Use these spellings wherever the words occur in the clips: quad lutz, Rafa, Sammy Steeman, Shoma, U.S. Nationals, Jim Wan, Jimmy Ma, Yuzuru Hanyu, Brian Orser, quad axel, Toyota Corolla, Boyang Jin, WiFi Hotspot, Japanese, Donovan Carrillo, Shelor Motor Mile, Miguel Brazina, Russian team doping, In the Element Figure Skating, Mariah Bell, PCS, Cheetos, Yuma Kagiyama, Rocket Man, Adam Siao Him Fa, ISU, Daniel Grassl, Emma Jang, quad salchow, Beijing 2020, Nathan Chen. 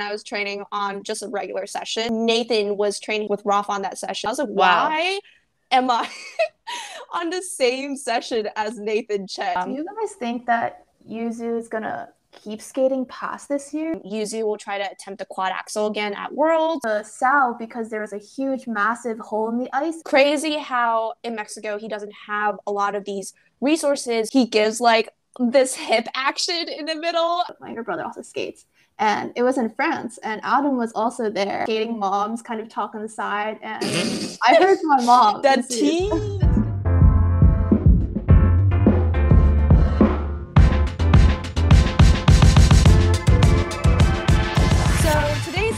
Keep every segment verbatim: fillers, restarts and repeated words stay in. and I was training on just a regular session. Nathan was training with Rafa on that session. I was like, wow. Why am I on the same session as Nathan Chen? Um, do you guys think that Yuzu is going to keep skating past this year? Yuzu will try to attempt a quad axel again at Worlds. The South, because there was a huge, massive hole in the ice. Crazy how in Mexico he doesn't have a lot of these resources. He gives like this hip action in the middle. My younger brother also skates, and it was in France, and Adam was also there. Skating moms kind of talk on the side, and I heard my mom. That team.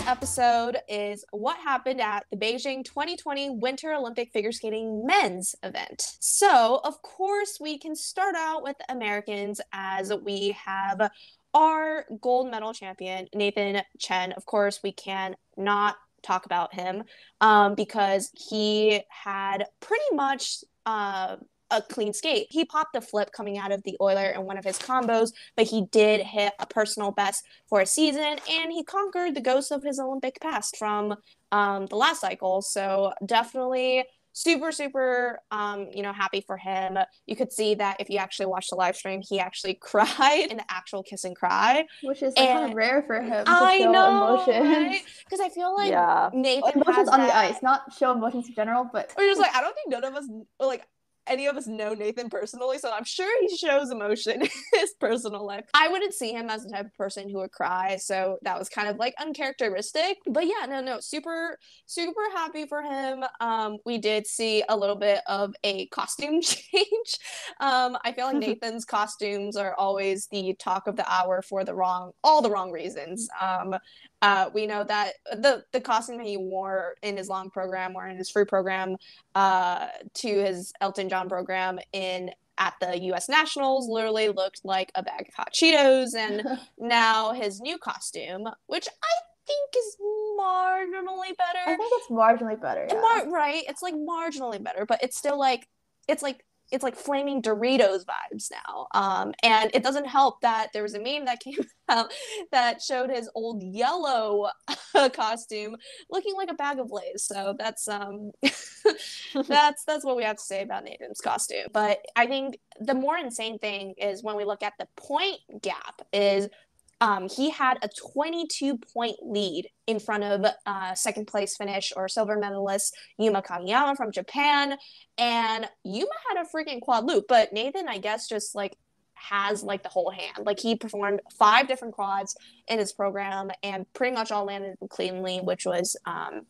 Episode is what happened at the Beijing twenty twenty Winter Olympic Figure Skating men's event. So, of course, we can start out with Americans, as we have our gold medal champion, Nathan Chen. Of course, we can not talk about him um, because he had pretty much uh, a clean skate. He popped a flip coming out of the oiler in one of his combos, but he did hit a personal best for a season, and he conquered the ghost of his Olympic past from um, the last cycle. So definitely super, super, um, you know, happy for him. You could see that if you actually watched the live stream, he actually cried an actual kiss and cry. Which is like kind of rare for him to I show know, emotions. Because right? I feel like yeah. Nathan emotions has on that. The ice, not show emotions in general, but... We're just like, I don't think none of us, like... any of us know Nathan personally, so I'm sure he shows emotion in his personal life. I wouldn't see him as the type of person who would cry, so that was kind of like uncharacteristic. But yeah, no, no, super, super happy for him. Um, we did see a little bit of a costume change. Um, I feel like Nathan's costumes are always the talk of the hour for the wrong, all the wrong reasons. Um, Uh, we know that the, the costume that he wore in his long program or in his free program uh, to his Elton John program in at the U S Nationals literally looked like a bag of hot Cheetos. And now his new costume, which I think is marginally better. I think it's marginally better. Yeah. Mar- right. It's like marginally better, but it's still like, it's like, it's like flaming Doritos vibes now. Um, and it doesn't help that there was a meme that came out that showed his old yellow costume looking like a bag of Lay's. So that's, um, that's, that's what we have to say about Nathan's costume. But I think the more insane thing is when we look at the point gap is um, he had a twenty-two point lead in front of uh, second place finish or silver medalist Yuma Kagiyama from Japan. And Yuma had a freaking quad loop, but Nathan, I guess, just like has like the whole hand. Like he performed five different quads in his program and pretty much all landed cleanly, which was um,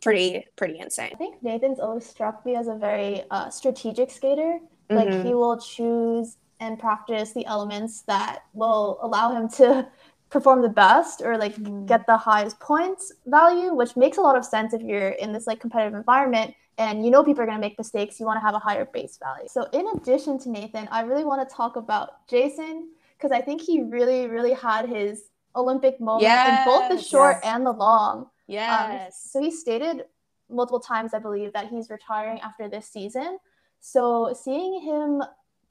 pretty, pretty insane. I think Nathan's always struck me as a very uh, strategic skater. Mm-hmm. Like he will choose and practice the elements that will allow him to perform the best or like mm. get the highest points value, which makes a lot of sense if you're in this like competitive environment and you know people are going to make mistakes. You want to have a higher base value. So in addition to Nathan, I really want to talk about Jason, because I think he really, really had his Olympic moment yes. in both the short yes. and the long. Yes. Um, so he stated multiple times, I believe, that he's retiring after this season. So seeing him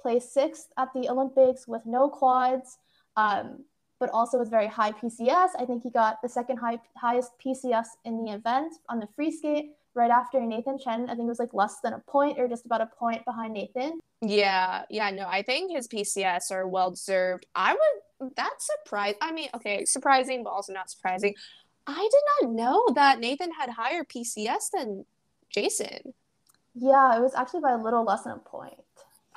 play sixth at the Olympics with no quads, um, but also with very high P C S. I think he got the second high, highest P C S in the event on the free skate right after Nathan Chen. I think it was like less than a point or just about a point behind Nathan. Yeah, yeah, no, I think his P C S are well-deserved. I would, that's surprising. I mean, okay, surprising, but also not surprising. I did not know that Nathan had higher P C S than Jason. Yeah, it was actually by a little less than a point.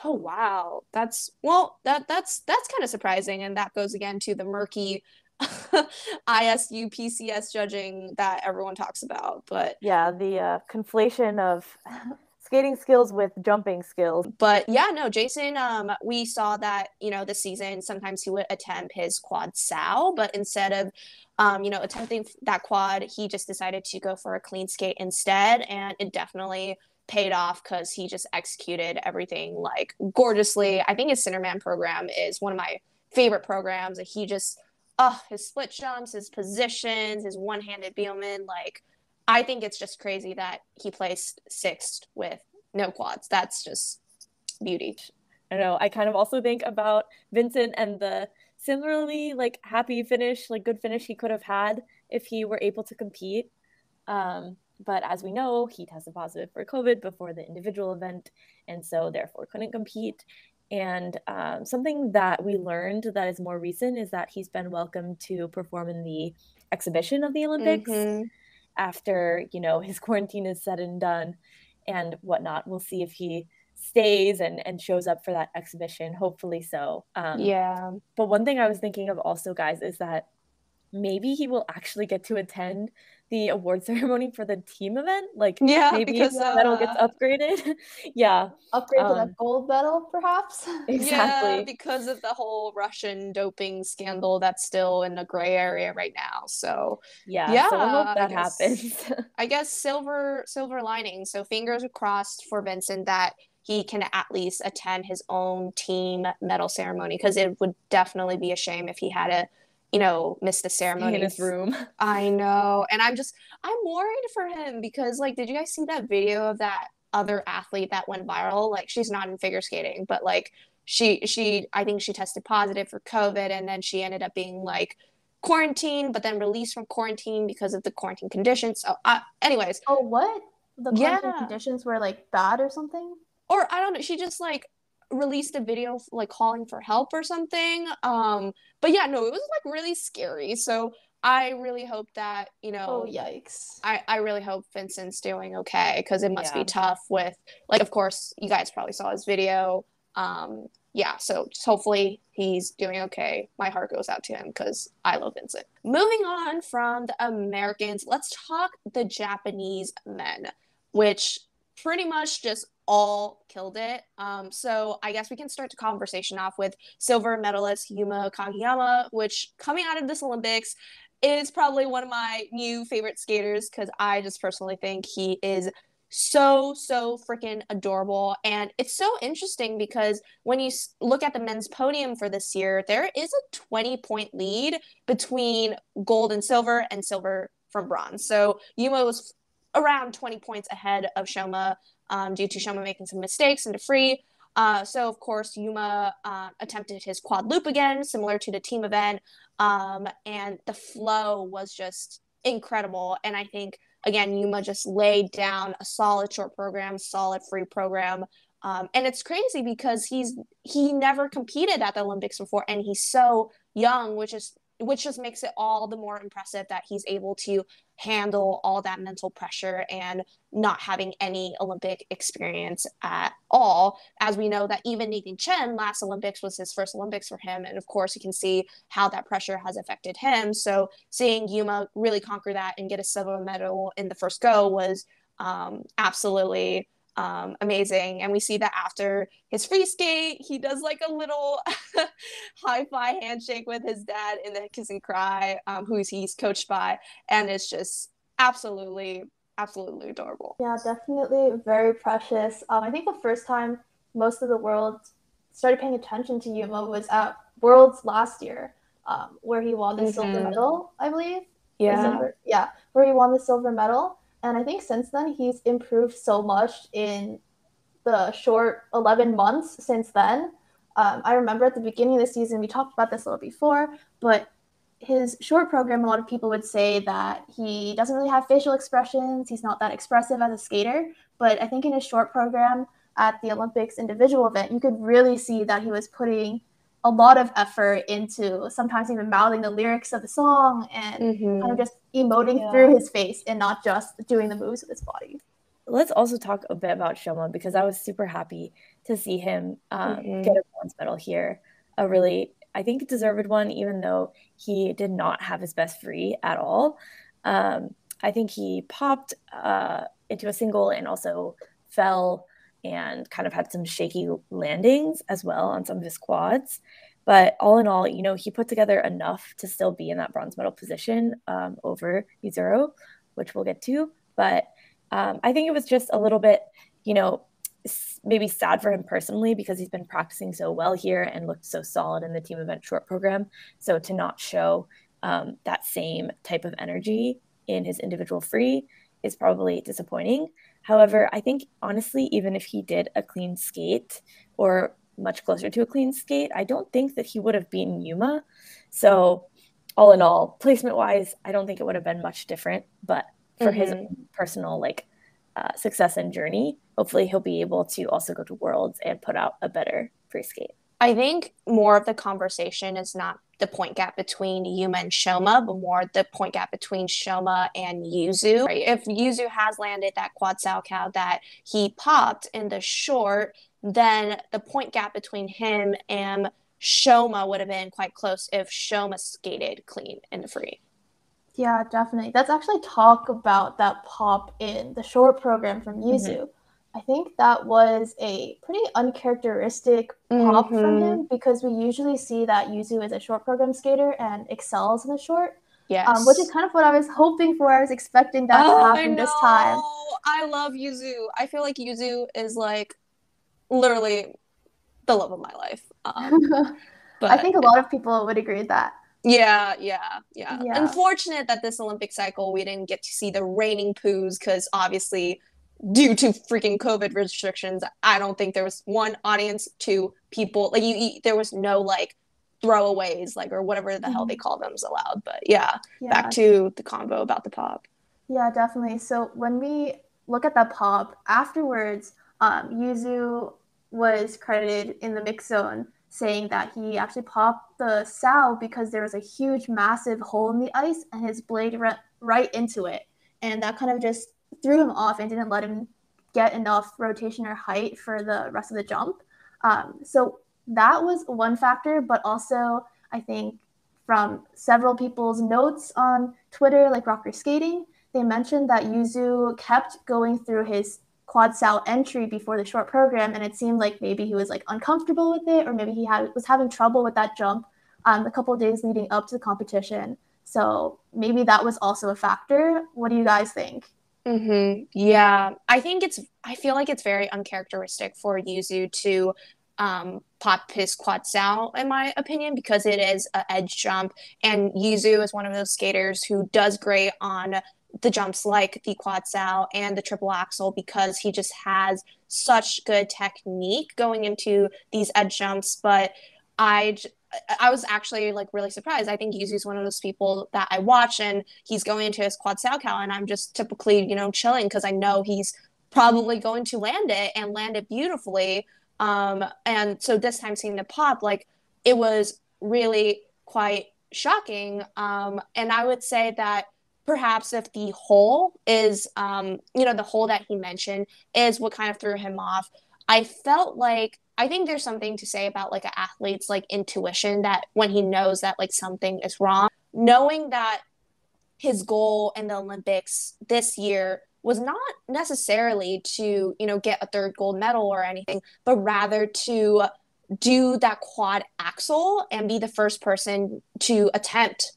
Oh, wow. That's, well, that that's that's kind of surprising. And that goes again to the murky I S U P C S judging that everyone talks about. But yeah, the uh, conflation of skating skills with jumping skills. But yeah, no, Jason, um, we saw that, you know, this season, sometimes he would attempt his quad Sao, but instead of Um, you know, attempting that quad, he just decided to go for a clean skate instead, and it definitely paid off because he just executed everything like gorgeously. I think his centerman program is one of my favorite programs. He just, oh, his split jumps, his positions, his one-handed beelman, like, I think it's just crazy that he placed sixth with no quads. That's just beauty. I don't know. I kind of also think about Vincent and the similarly, like, happy finish, like, good finish he could have had if he were able to compete. Um, but as we know, he tested positive for COVID before the individual event, and so therefore couldn't compete. And um, something that we learned that is more recent is that he's been welcomed to perform in the exhibition of the Olympics mm-hmm. after, you know, his quarantine is said and done and whatnot. We'll see if he stays and, and shows up for that exhibition. Hopefully so. Um, yeah. But one thing I was thinking of also, guys, is that maybe he will actually get to attend the award ceremony for the team event. Like, yeah, maybe because, his uh, medal gets upgraded. yeah. Upgraded um, to that gold medal, perhaps? Exactly. Yeah, because of the whole Russian doping scandal that's still in the gray area right now. So, yeah, yeah so we'll hope that I guess, happens. I guess silver, silver lining. So fingers crossed for Vincent that he can at least attend his own team medal ceremony, because it would definitely be a shame if he had a you know, missed the ceremony in his room. I know. And I'm just, I'm worried for him because, like, did you guys see that video of that other athlete that went viral? Like, she's not in figure skating, but, like, she, she, I think she tested positive for COVID, and then she ended up being, like, quarantined, but then released from quarantine because of the quarantine conditions. So, uh, anyways. Oh, what? The quarantine yeah. conditions were, like, bad or something? Or, I don't know, she just, like, released a video like calling for help or something, um but yeah no it was like really scary. So I really hope that you know oh yikes I I really hope Vincent's doing okay, because it must yeah. be tough with, like, of course you guys probably saw his video. Um yeah so just hopefully he's doing okay. My heart goes out to him because I love Vincent. Moving on from the Americans, let's talk the Japanese men, which pretty much just all killed it. Um, so I guess we can start the conversation off with silver medalist Yuma Kagiyama, which coming out of this Olympics is probably one of my new favorite skaters, because I just personally think he is so, so freaking adorable. And it's so interesting because when you look at the men's podium for this year, there is a twenty point lead between gold and silver and silver from bronze. So Yuma was around twenty points ahead of Shoma, Um, due to Shoma making some mistakes in the free. Uh, so, of course, Yuma uh, attempted his quad loop again, similar to the team event. Um, and the flow was just incredible. And I think, again, Yuma just laid down a solid short program, solid free program. Um, and it's crazy because he's he never competed at the Olympics before, and he's so young, which is which just makes it all the more impressive that he's able to handle all that mental pressure and not having any Olympic experience at all. As we know that even Nathan Chen, last Olympics was his first Olympics for him. And of course you can see how that pressure has affected him. So seeing Yuma really conquer that and get a silver medal in the first go was um, absolutely um, amazing. And we see that after his free skate, he does like a little hi-fi handshake with his dad in the Kiss and Cry, um, who he's coached by. And it's just absolutely, absolutely adorable. Yeah, definitely very precious. Um, I think the first time most of the world started paying attention to Yuma was at Worlds last year, um, where he won the mm-hmm. silver medal, I believe. Yeah. Silver, yeah. Where he won the silver medal. And I think since then, he's improved so much in the short eleven months since then. Um, I remember at the beginning of the season, we talked about this a little before, but his short program, a lot of people would say that he doesn't really have facial expressions. He's not that expressive as a skater. But I think in his short program at the Olympics individual event, you could really see that he was putting a lot of effort into sometimes even mouthing the lyrics of the song and mm-hmm. kind of just emoting yeah. through his face and not just doing the moves with his body. Let's also talk a bit about Shoma, because I was super happy to see him um, mm-hmm. get a bronze medal here. A really, I think, deserved one, even though he did not have his best free at all. Um, I think he popped uh, into a single and also fell and kind of had some shaky landings as well on some of his quads. But all in all, you know, he put together enough to still be in that bronze medal position um, over Yuzuru, which we'll get to. But um, I think it was just a little bit, you know, maybe sad for him personally, because he's been practicing so well here and looked so solid in the team event short program. So to not show um, that same type of energy in his individual free is probably disappointing. However, I think, honestly, even if he did a clean skate or much closer to a clean skate, I don't think that he would have beaten Yuma. So all in all, placement wise, I don't think it would have been much different, but for mm-hmm. his personal like uh, success and journey, hopefully he'll be able to also go to Worlds and put out a better free skate. I think more of the conversation is not the point gap between Yuma and Shoma, but more the point gap between Shoma and Yuzu. Right? If Yuzu has landed that quad salchow that he popped in the short, then the point gap between him and Shoma would have been quite close if Shoma skated clean in the free. Yeah, definitely. Let's actually talk about that pop in the short program from Yuzu. Mm-hmm. I think that was a pretty uncharacteristic pop mm-hmm. from him, because we usually see that Yuzu is a short program skater and excels in the short. Yes. Um, which is kind of what I was hoping for. I was expecting that oh, to happen this time. I love Yuzu. I feel like Yuzu is like literally the love of my life. Um, but I think a lot of people would agree with that. Yeah, yeah, yeah, yeah. Unfortunate that this Olympic cycle we didn't get to see the reigning poos, because obviously due to freaking COVID restrictions, I don't think there was one audience, two people. Like you, you there was no like throwaways, like or whatever the mm-hmm. hell they call them is allowed. But yeah, yeah, back to the convo about the pop. Yeah, definitely. So when we look at that pop afterwards, um, Yuzu was credited in the mix zone saying that he actually popped the sow because there was a huge, massive hole in the ice and his blade went right into it. And that kind of just threw him off and didn't let him get enough rotation or height for the rest of the jump. Um, so that was one factor, but also I think from several people's notes on Twitter, like Rocker Skating, they mentioned that Yuzu kept going through his quad sal entry before the short program, and it seemed like maybe he was like uncomfortable with it, or maybe he had was having trouble with that jump um, a couple of days leading up to the competition. So maybe that was also a factor. What do you guys think? Mm-hmm. Yeah, I think it's, I feel like it's very uncharacteristic for Yuzu to um, pop his quad sal, in my opinion, because it is an edge jump, and Yuzu is one of those skaters who does great on the jumps like the quad sal and the triple axel, because he just has such good technique going into these edge jumps. But I I was actually like really surprised. I think Yuzu's one of those people that I watch and he's going into his quad salchow and I'm just typically, you know, chilling because I know he's probably going to land it and land it beautifully. Um, and so this time seeing the pop, like it was really quite shocking. Um, and I would say that perhaps if the hole is, um, you know, the hole that he mentioned is what kind of threw him off. I felt like, I think there's something to say about like an athlete's like intuition, that when he knows that like something is wrong, knowing that his goal in the Olympics this year was not necessarily to, you know, get a third gold medal or anything, but rather to do that quad axel and be the first person to attempt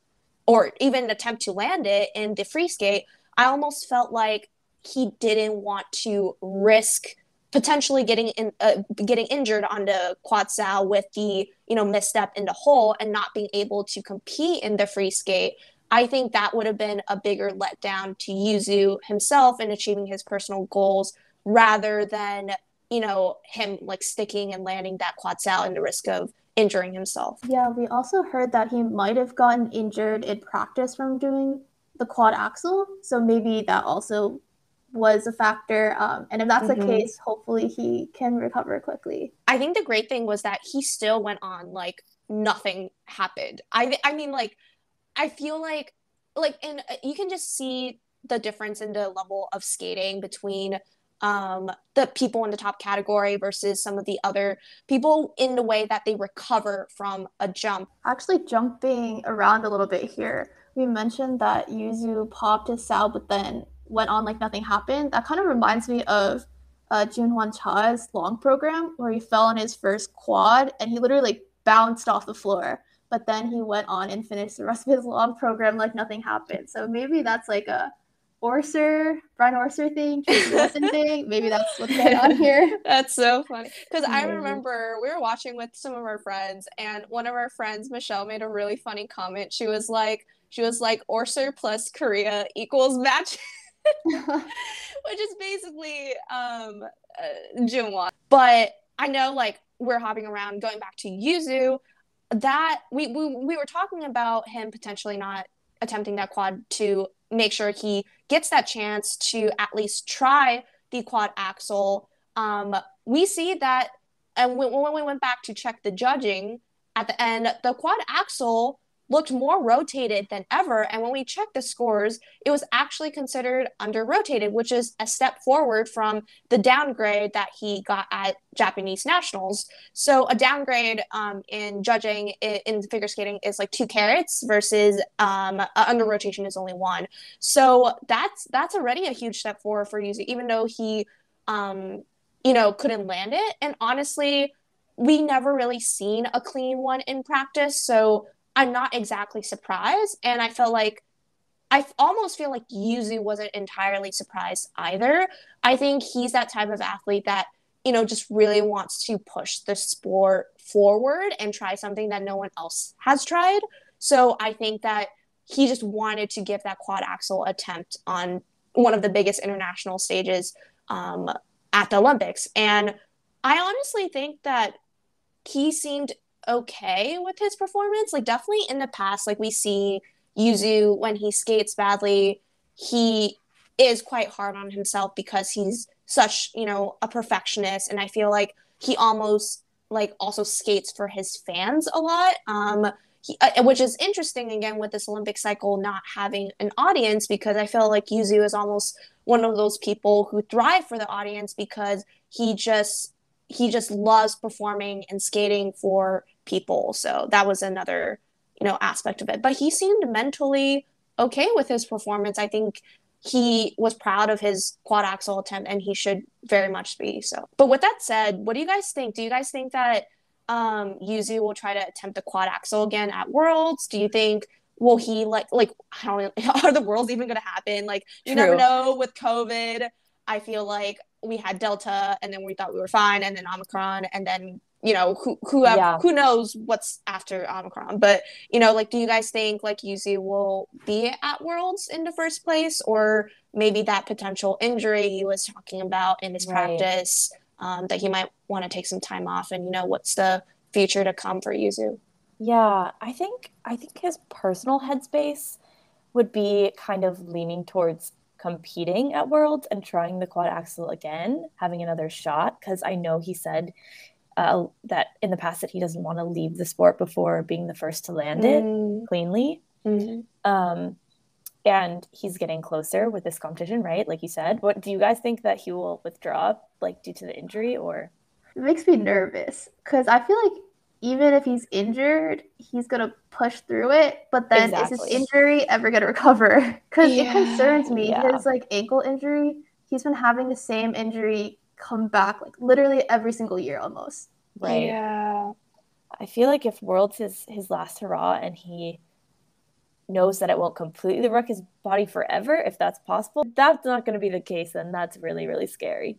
or even attempt to land it in the free skate. I almost felt like he didn't want to risk potentially getting in, uh, getting injured on the quad sal with the, you know, misstep in the hole and not being able to compete in the free skate. I think that would have been a bigger letdown to Yuzu himself in achieving his personal goals, rather than, you know, him like sticking and landing that quad sal and the risk of injuring himself. Yeah, we also heard that he might have gotten injured in practice from doing the quad axel, so maybe that also was a factor. Um, and if that's mm-hmm. the case, hopefully he can recover quickly. I think the great thing was that he still went on like nothing happened. I I mean, like, I feel like, like, and you can just see the difference in the level of skating between um, the people in the top category versus some of the other people in the way that they recover from a jump. Actually jumping around a little bit here, we mentioned that Yuzu popped his sal, but then went on like nothing happened. That kind of reminds me of uh, Junhwan Cha's long program, where he fell on his first quad and he literally like bounced off the floor, but then he went on and finished the rest of his long program like nothing happened. So maybe that's like a Orser, Brian Orser thing, Jason thing. Maybe that's what's going on here. That's so funny. Because I remember we were watching with some of our friends, and one of our friends, Michelle, made a really funny comment. She was like, she was like, Orser plus Korea equals match. Which is basically um, uh, Jim Wan. But I know, like, we're hopping around, going back to Yuzu. that we, we we were talking about him potentially not attempting that quad to make sure he gets that chance to at least try the quad axel. Um, we see that, and when, when we went back to check the judging at the end, the quad axel looked more rotated than ever. And when we checked the scores, it was actually considered under-rotated, which is a step forward from the downgrade that he got at Japanese Nationals. So a downgrade um, in judging in, in figure skating is like two carats versus um, under-rotation is only one. So that's that's already a huge step forward for Yuzu, even though he, um, you know, couldn't land it. And honestly, we never really seen a clean one in practice. So I'm not exactly surprised, and I feel like I almost feel like Yuzu wasn't entirely surprised either. I think he's that type of athlete that, you know, just really wants to push the sport forward and try something that no one else has tried. So I think that he just wanted to give that quad axel attempt on one of the biggest international stages um, at the Olympics. And I honestly think that he seemed okay with his performance. Like, definitely in the past, like, we see Yuzu, when he skates badly, he is quite hard on himself because he's such, you know, a perfectionist, and I feel like he almost like also skates for his fans a lot, um he, uh, which is interesting again with this Olympic cycle not having an audience, because I feel like Yuzu is almost one of those people who thrive for the audience because he just he just loves performing and skating for people. So that was another, you know, aspect of it. But he seemed mentally okay with his performance. I think he was proud of his quad axel attempt, and he should very much be so. But with that said, what do you guys think? Do you guys think that um, Yuzu will try to attempt the quad axel again at Worlds? Do you think will he like like I don't are the Worlds even going to happen? Like, you True. Never know with COVID. I feel like we had Delta, and then we thought we were fine, and then Omicron, and then, you know, who who have, yeah. who knows what's after Omicron. But, you know, like, do you guys think like Yuzu will be at Worlds in the first place, or maybe that potential injury he was talking about in his right. practice um, that he might want to take some time off, and, you know, what's the future to come for Yuzu? Yeah, I think I think his personal headspace would be kind of leaning towards competing at Worlds and trying the quad axel again, having another shot, because I know he said uh, that in the past that he doesn't want to leave the sport before being the first to land mm. it cleanly. Mm-hmm. Um, and he's getting closer with this competition, right? Like you said, what do you guys think that he will withdraw, like, due to the injury? Or it makes me nervous because I feel like even if he's injured, he's going to push through it. But then exactly. is his injury ever going to recover? Because yeah. it concerns me. Yeah. His, like, ankle injury, he's been having the same injury come back, like, literally every single year almost. Right. Yeah. I feel like if Worlds is his last hurrah and he knows that it won't completely wreck his body forever, if that's possible, that's not going to be the case, and that's really, really scary.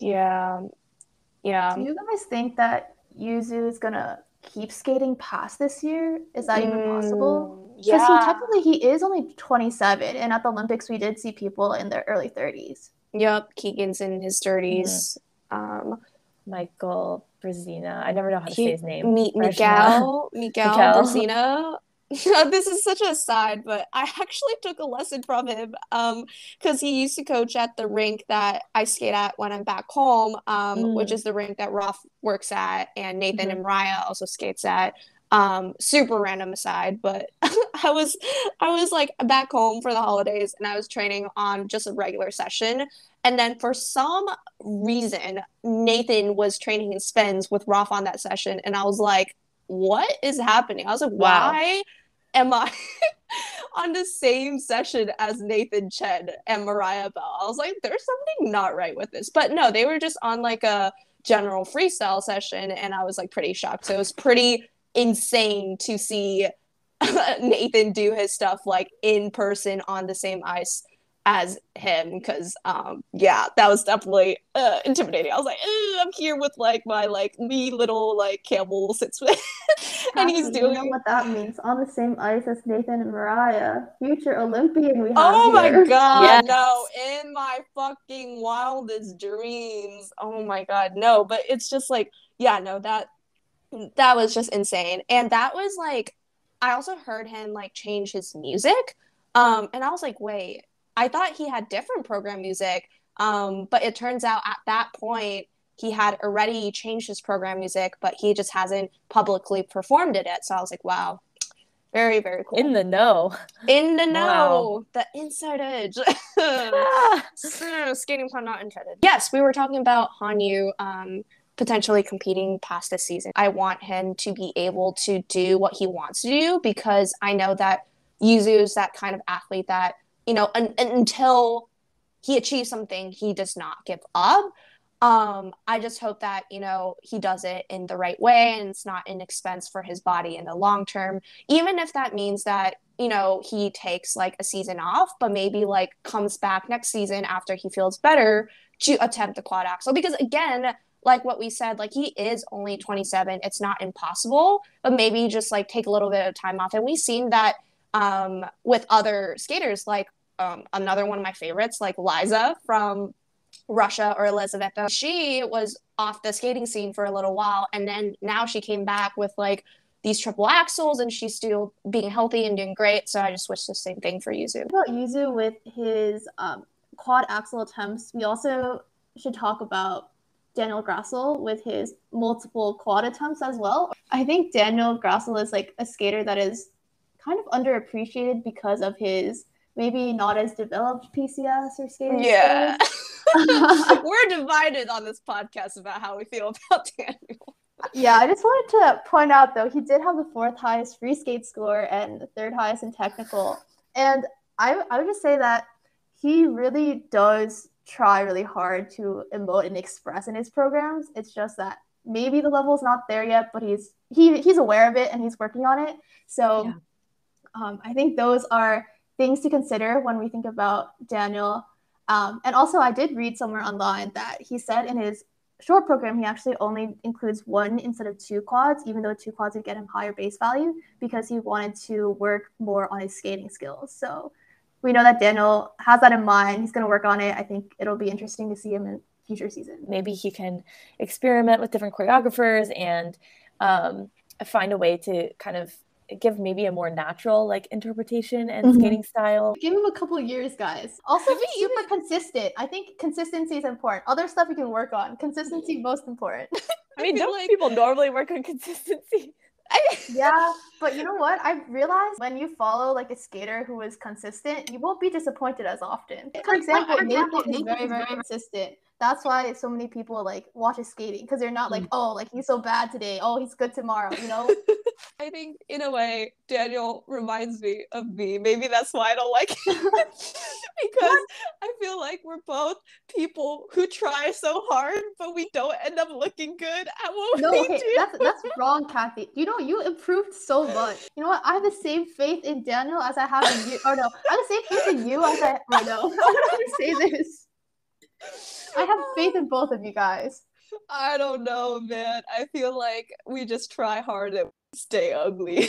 Yeah. Yeah. Do you guys think that Yuzu is going to keep skating past this year? Is that mm, even possible? Because yeah. he, technically he is only twenty-seven, and at the Olympics we did see people in their early thirties. Yep, Keegan's in his thirties. Mm-hmm. Um, Michael Brazina. I never know how to he, say his name. Mi- Miguel, Miguel Brazina. This is such a side, but I actually took a lesson from him um, because he used to coach at the rink that I skate at when I'm back home, um, mm. which is the rink that Rafa works at, and Nathan mm-hmm. and Mariah also skates at. Um, super random aside, but I was I was like back home for the holidays, and I was training on just a regular session, and then for some reason Nathan was training his spins with Rafa on that session, and I was like, what is happening? I was like, why? Wow. Am I on the same session as Nathan Chen and Mariah Bell? I was like, there's something not right with this. But no, they were just on like a general freestyle session, and I was like pretty shocked. So it was pretty insane to see Nathan do his stuff like in person on the same ice as him, because um yeah, that was definitely uh, intimidating. I was like, I'm here with like my like me little like Campbell sits with and he's doing, you know what that means, on the same ice as Nathan and Mariah, future Olympian we have oh here. My god, yes. No, in my fucking wildest dreams. Oh my god, no, but it's just like, yeah, no, that that was just insane. And that was like, I also heard him like change his music. Um, and I was like, wait, I thought he had different program music. Um, but it turns out at that point, he had already changed his program music, but he just hasn't publicly performed it yet. So I was like, wow, very, very cool. In the know. In the know. Wow. The inside edge. Ah. Skating pun not intended. Yes, we were talking about Han Yu um, potentially competing past this season. I want him to be able to do what he wants to do, because I know that Yuzu is that kind of athlete that, you know, un- until he achieves something, he does not give up. Um, I just hope that, you know, he does it in the right way and it's not an expense for his body in the long term, even if that means that, you know, he takes like a season off, but maybe like comes back next season after he feels better to attempt the quad axel. Because again, like what we said, like he is only twenty-seven. It's not impossible, but maybe just like take a little bit of time off. And we've seen that um, with other skaters, like um, another one of my favorites, like Liza from Russia, or Elizaveta. She was off the skating scene for a little while, and then now she came back with like these triple axels, and she's still being healthy and doing great. So I just wish the same thing for Yuzu. About Yuzu with his um, quad axel attempts, we also should talk about Daniel Grassl with his multiple quad attempts as well. I think Daniel Grassl is like a skater that is kind of underappreciated because of his maybe not as developed P C S or skating. Yeah. We're divided on this podcast about how we feel about Daniel. Yeah, I just wanted to point out, though, he did have the fourth highest free skate score and the third highest in technical. And I, I would just say that he really does try really hard to emote and express in his programs. It's just that maybe the level's not there yet, but he's he he's aware of it and he's working on it. So yeah. um, I think those are things to consider when we think about Daniel. Um, and also, I did read somewhere online that he said in his short program, he actually only includes one instead of two quads, even though two quads would get him higher base value, because he wanted to work more on his skating skills. So we know that Daniel has that in mind. He's going to work on it. I think it'll be interesting to see him in future seasons. Maybe he can experiment with different choreographers and um, find a way to kind of give maybe a more natural like interpretation and mm-hmm. skating style. Give him a couple years, guys. Also, be super consistent. I think consistency is important. Other stuff you can work on. Consistency most important. I mean, I don't like... people normally work on consistency? Yeah, but you know what? I've realized when you follow like a skater who is consistent, you won't be disappointed as often. For example, Nathan is very, very consistent. That's why so many people like watch his skating, because they're not like, oh, like he's so bad today. Oh, he's good tomorrow, you know? I think in a way, Daniel reminds me of me. Maybe that's why I don't like him. Because I feel like we're both people who try so hard, but we don't end up looking good at what no, we okay. do. No, that's, that's wrong, Cathy. You know, you improved so much. You know what? I have the same faith in Daniel as I have in you. Oh, no. I have the same faith in you as I... Oh, no. I don't want to say this. I have faith in both of you guys. I don't know, man. I feel like we just try hard and stay ugly.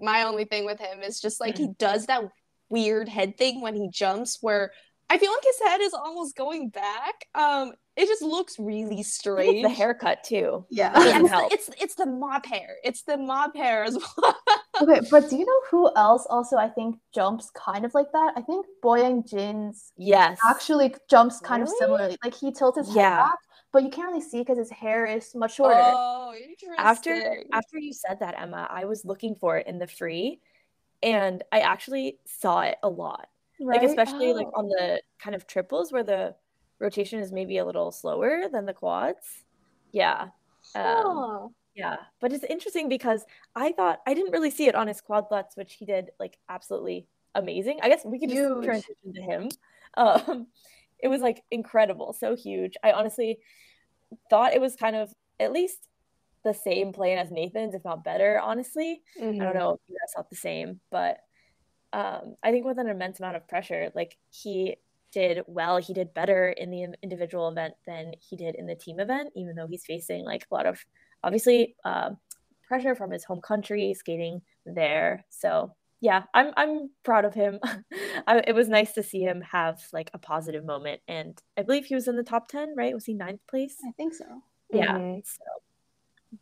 My only thing with him is just like he does that weird head thing when he jumps where I feel like his head is almost going back. Um, it just looks really strange. The haircut too. Yeah. yeah it's, it's it's the mop hair. It's the mop hair as well. Okay, but do you know who else also I think jumps kind of like that? I think Boyoung Jin's yes. actually jumps kind really? of similarly. Like he tilts his yeah. head back, but you can't really see because his hair is much shorter. Oh, interesting. After after you said that, Emma, I was looking for it in the free, and I actually saw it a lot. Right? Like especially oh. like on the kind of triples where the rotation is maybe a little slower than the quads. Yeah. Um, oh. Yeah, but it's interesting because I thought I didn't really see it on his quad lutz, which he did like absolutely amazing. I guess we could just huge. transition to him. Um, it was like incredible, so huge. I honestly thought it was kind of at least the same plan as Nathan's, if not better, honestly. Mm-hmm. I don't know if you guys thought the same, but um, I think with an immense amount of pressure, like he did well, he did better in the individual event than he did in the team event, even though he's facing like a lot of obviously uh, pressure from his home country, skating there. So yeah, I'm I'm proud of him. I, it was nice to see him have like a positive moment. And I believe he was in the top ten, right? Was he ninth place? I think so. Yeah. Mm-hmm. So,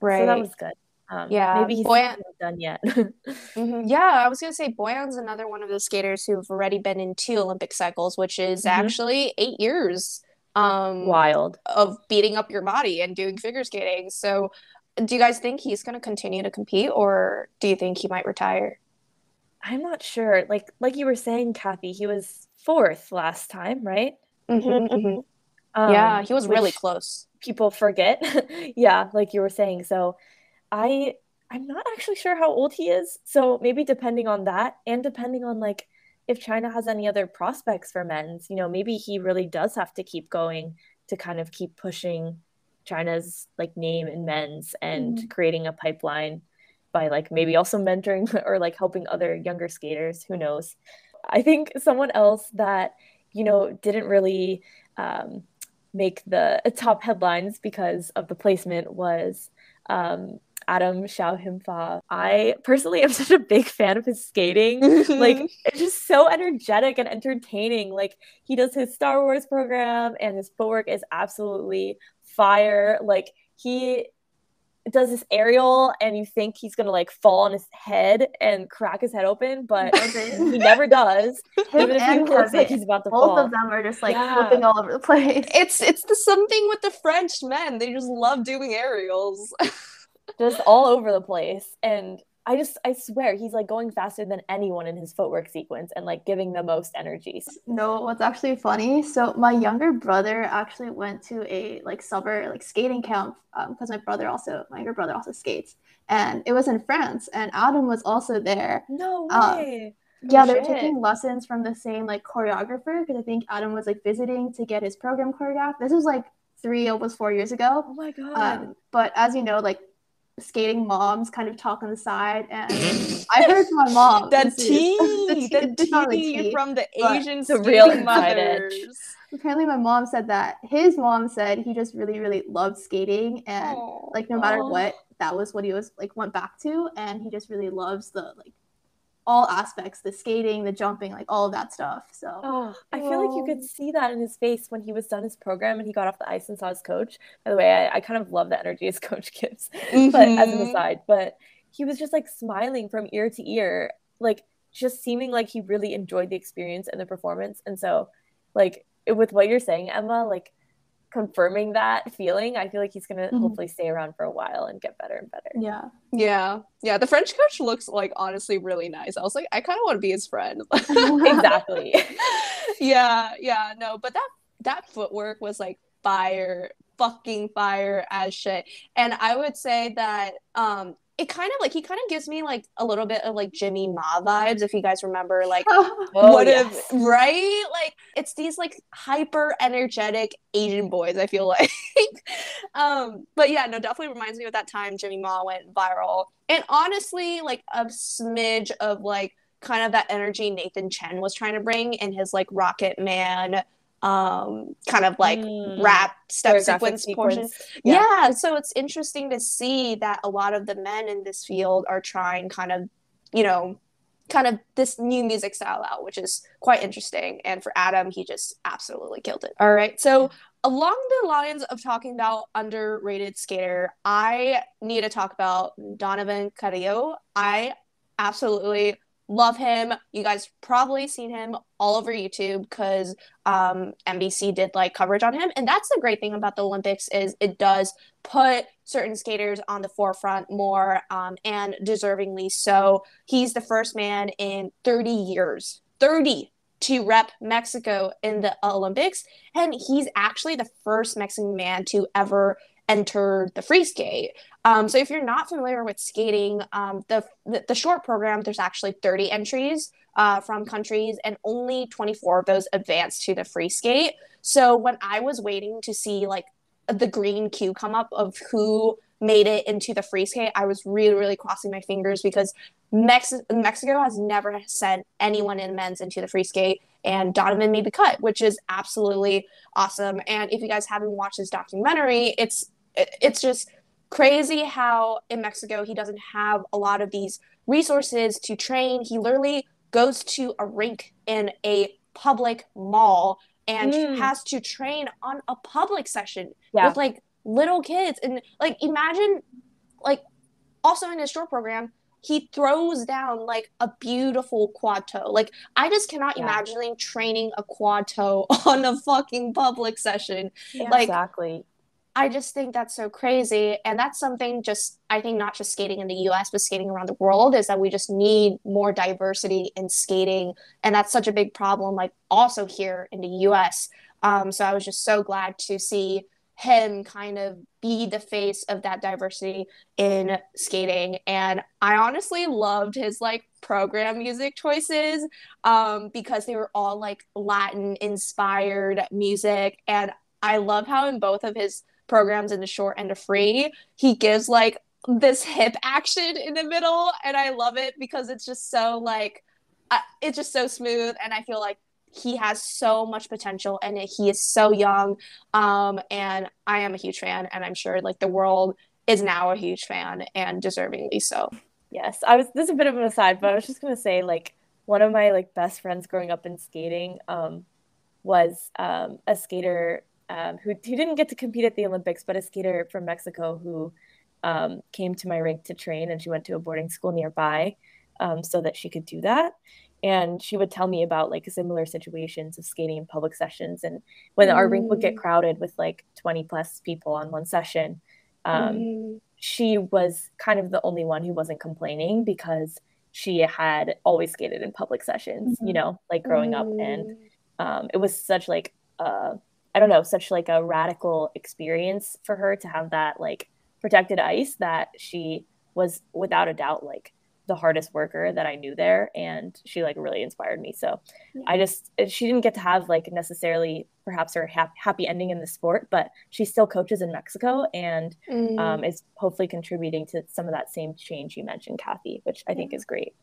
right. So that was good. Um, yeah, maybe he's Boyan- not done yet. mm-hmm. Yeah, I was gonna say Boyan's another one of those skaters who've already been in two Olympic cycles, which is mm-hmm. actually eight years. Um, Wild of beating up your body and doing figure skating. So, do you guys think he's gonna continue to compete, or do you think he might retire? I'm not sure. Like like you were saying, Cathy, he was fourth last time, right? Mm-hmm, mm-hmm. Um, yeah, he was really close. People forget. Yeah, like you were saying. So I, I'm not actually sure how old he is. So maybe depending on that and depending on like if China has any other prospects for men's, you know, maybe he really does have to keep going to kind of keep pushing China's like name in men's and mm-hmm. creating a pipeline by like maybe also mentoring or like helping other younger skaters. Who knows? I think someone else that, you know, didn't really um, make the top headlines because of the placement was um, Adam Siao Him Fa. I personally am such a big fan of his skating. Like, it's just so energetic and entertaining. Like, he does his Star Wars program and his footwork is absolutely fire. Like, he does this aerial and you think he's gonna like fall on his head and crack his head open, but he never does. Even if he looks like he's about to fall. Both of them are just like yeah. flipping all over the place. It's it's the something with the French men. They just love doing aerials. Just all over the place. And I just I swear he's like going faster than anyone in his footwork sequence and like giving the most energy. No, what's actually funny, so my younger brother actually went to a like summer like skating camp because um, my brother also my younger brother also skates, and it was in France, and Adam was also there. No way. Um, yeah, oh, they're taking lessons from the same like choreographer because I think Adam was like visiting to get his program choreographed. This was like three almost four years ago. Oh my god. Um, but as you know, like skating moms kind of talk on the side, and I heard from my mom the tea the tea, the tea, the tea from the Asian the real mothers. Apparently my mom said that his mom said he just really really loved skating, and aww, like no matter aww. what, that was what he was like went back to, and he just really loves the like all aspects, the skating, the jumping, like all of that stuff. So oh, I feel like you could see that in his face when he was done his program and he got off the ice and saw his coach. By the way, I, I kind of love the energy his coach gives, mm-hmm. but as an aside, but he was just like smiling from ear to ear, like just seeming like he really enjoyed the experience and the performance. And so like with what you're saying, Emma, like confirming that feeling, I feel like he's gonna mm-hmm. hopefully stay around for a while and get better and better. Yeah, yeah, yeah. The French coach looks like honestly really nice. I was like, I kind of want to be his friend. Exactly. Yeah, yeah, no, but that that footwork was like fire, fucking fire as shit. And I would say that um it kind of like he kind of gives me like a little bit of like Jimmy Ma vibes, if you guys remember, like oh, what yes. if right, like it's these like hyper energetic Asian boys, I feel like. um but yeah, no, definitely reminds me of that time Jimmy Ma went viral, and honestly like a smidge of like kind of that energy Nathan Chen was trying to bring in his like Rocket Man um kind of like mm. rap step sequence, sequence portion. Yeah. Yeah, so it's interesting to see that a lot of the men in this field are trying kind of, you know, kind of this new music style out, which is quite interesting. And for Adam, he just absolutely killed it. All right, so along the lines of talking about underrated skater, I need to talk about Donovan Carrillo. I absolutely love him. You guys probably seen him all over YouTube because um, N B C did like coverage on him. And that's the great thing about the Olympics, is it does put certain skaters on the forefront more, um, and deservingly so. He's the first man in thirty years, thirty, to rep Mexico in the Olympics. And he's actually the first Mexican man to ever enter the free skate. Um, so if you're not familiar with skating, um, the, the the short program, there's actually thirty entries uh, from countries, and only twenty-four of those advance to the free skate. So when I was waiting to see like the green queue come up of who made it into the free skate, I was really, really crossing my fingers, because Mex- Mexico has never sent anyone in men's into the free skate, and Donovan made the cut, which is absolutely awesome. And if you guys haven't watched this documentary, it's it's just crazy how in Mexico he doesn't have a lot of these resources to train. He literally goes to a rink in a public mall and mm. has to train on a public session yeah. with like little kids, and like imagine like Also in his short program, he throws down like a beautiful quad toe. Like, I just cannot yeah. imagine training a quad toe on a fucking public session. Yeah, like, exactly. I just think that's so crazy. And that's something just, I think not just skating in the U S, but skating around the world, is that we just need more diversity in skating. And that's such a big problem, like also here in the U S. Um, so I was just so glad to see him kind of be the face of that diversity in skating. And I honestly loved his like program music choices, um, because they were all like Latin inspired music. And I love how in both of his programs, in the short and the free, he gives like this hip action in the middle. And I love it because it's just so like, uh, it's just so smooth. And I feel like he has so much potential, and he is so young, um and I am a huge fan, and I'm sure like the world is now a huge fan, and deservingly so. Yes, I was, this is a bit of an aside, but I was just gonna say, like, one of my like best friends growing up in skating um was um a skater um who, who didn't get to compete at the Olympics, but a skater from Mexico who um came to my rink to train, and she went to a boarding school nearby um so that she could do that. And she would tell me about like similar situations of skating in public sessions. And when mm. our rink would get crowded with like twenty plus people on one session, um, mm. she was kind of the only one who wasn't complaining, because she had always skated in public sessions, mm-hmm. you know, like growing mm. up. And um, it was such like, uh, I don't know, such like a radical experience for her to have that like protected ice, that she was without a doubt like the hardest worker that I knew there, and she like really inspired me. So yeah. I just, she didn't get to have like necessarily perhaps her ha- happy ending in the sport, but she still coaches in Mexico, and mm. um, is hopefully contributing to some of that same change you mentioned, Cathy, which I think yeah. is great.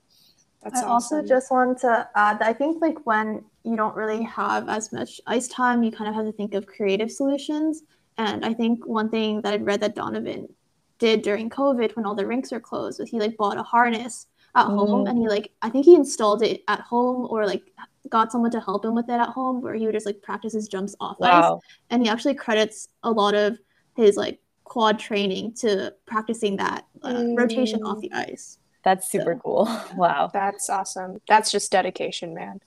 That's I awesome. Also just wanted to add that I think like when you don't really have as much ice time, you kind of have to think of creative solutions. And I think one thing that I'd read that Donovan did during COVID, when all the rinks were closed, was he like bought a harness at mm. home, and he like, I think he installed it at home, or like got someone to help him with it at home, where he would just like practice his jumps off wow. ice. And he actually credits a lot of his like quad training to practicing that uh, mm. rotation off the ice. That's super so, cool. Yeah. Wow. That's awesome. That's just dedication, man.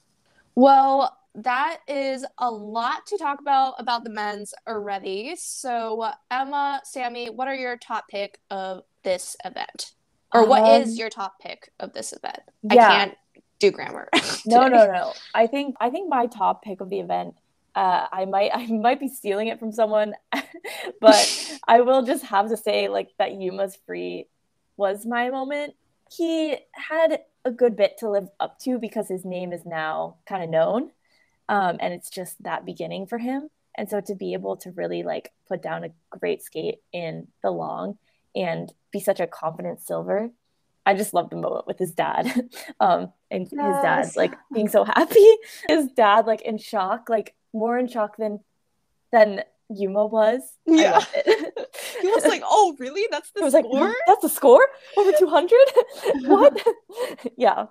Well, that is a lot to talk about about the men's already. So Emma, Sammy, what are your top pick of this event? Or what um, is your top pick of this event? Yeah. I can't do grammar. no, no, no. I think I think my top pick of the event, uh, I might I might be stealing it from someone, but I will just have to say like that Yuma's free was my moment. He had a good bit to live up to, because his name is now kind of known. Um, and it's just that beginning for him. And so to be able to really like put down a great skate in the long and be such a confident silver, I just loved the moment with his dad um, and yes. his dad like being so happy. His dad like in shock, like more in shock than than Yuma was. Yeah. I loved it. He was like, "Oh, really? That's the I was score? Like, that's the score? Over two hundred? What?" Yeah.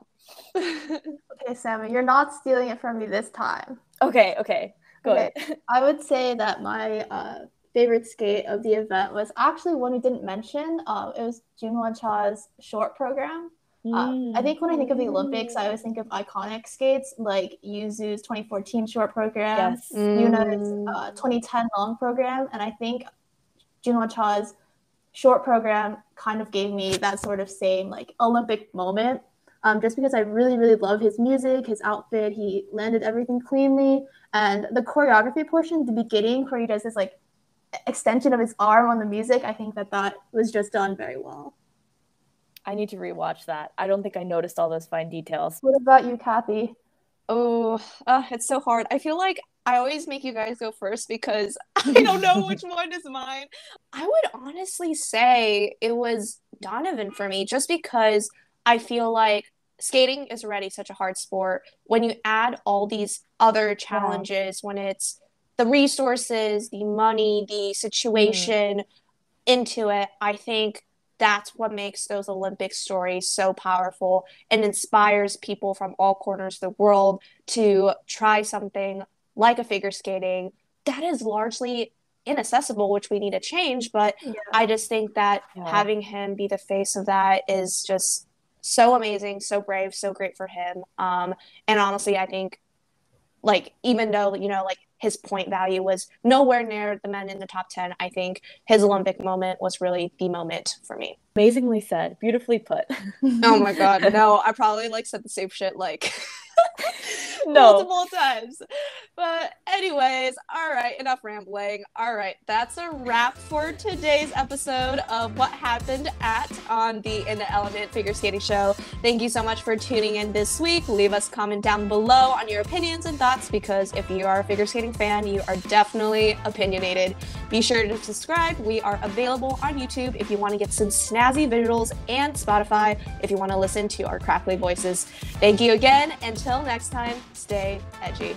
Okay, Sammy, you're not stealing it from me this time. Okay, okay, go okay. ahead. I would say that my uh, favorite skate of the event was actually one we didn't mention. Uh, it was Jim Wan Cha's short program. Mm. Uh, I think when I think of the Olympics, I always think of iconic skates like Yuzu's twenty fourteen short program, yes. mm. Yuna's uh, twenty ten long program, and I think Jim Wan Cha's short program kind of gave me that sort of same like Olympic moment. Um, just because I really, really love his music, his outfit. He landed everything cleanly. And the choreography portion, the beginning, where he does this, like, extension of his arm on the music, I think that that was just done very well. I need to rewatch that. I don't think I noticed all those fine details. What about you, Cathy? Oh, uh, it's so hard. I feel like I always make you guys go first because I don't know which one is mine. I would honestly say it was Donovan for me, just because I feel like skating is already such a hard sport. When you add all these other challenges, yeah. when it's the resources, the money, the situation mm. into it, I think that's what makes those Olympic stories so powerful and inspires people from all corners of the world to try something like a figure skating that is largely inaccessible, which we need to change. But yeah. I just think that yeah. having him be the face of that is just so amazing, so brave, so great for him. Um, and honestly, I think, like, even though, you know, like, his point value was nowhere near the men in the top ten, I think his Olympic moment was really the moment for me. Amazingly said. Beautifully put. Oh, my God. No, I probably, like, said the same shit, like... No. Multiple times. But anyways, all right, enough rambling. All right, that's a wrap for today's episode of What Happened At on the In the Element Figure Skating Show. Thank you so much for tuning in this week. Leave us a comment down below on your opinions and thoughts, because if you are a figure skating fan, you are definitely opinionated. Be sure to subscribe. We are available on YouTube if you want to get some snazzy visuals, and Spotify if you want to listen to our crackly voices. Thank you again. Until next time, stay edgy.